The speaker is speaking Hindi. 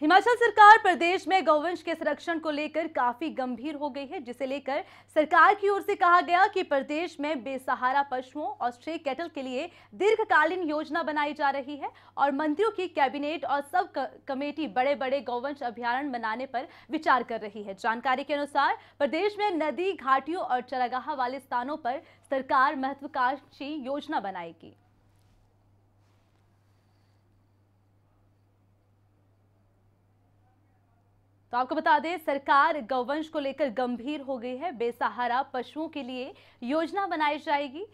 हिमाचल सरकार प्रदेश में गौवंश के संरक्षण को लेकर काफी गंभीर हो गई है, जिसे लेकर सरकार की ओर से कहा गया कि प्रदेश में बेसहारा पशुओं और स्ट्रे कैटल के लिए दीर्घकालीन योजना बनाई जा रही है और मंत्रियों की कैबिनेट और सब कमेटी बड़े बड़े गौवंश अभ्यारण्य बनाने पर विचार कर रही है। जानकारी के अनुसार प्रदेश में नदी, घाटियों और चरागाह वाले स्थानों पर सरकार महत्वाकांक्षी योजना बनाएगी। तो आपको बता दें, सरकार गौवंश को लेकर गंभीर हो गई है। बेसहारा पशुओं के लिए योजना बनाई जाएगी।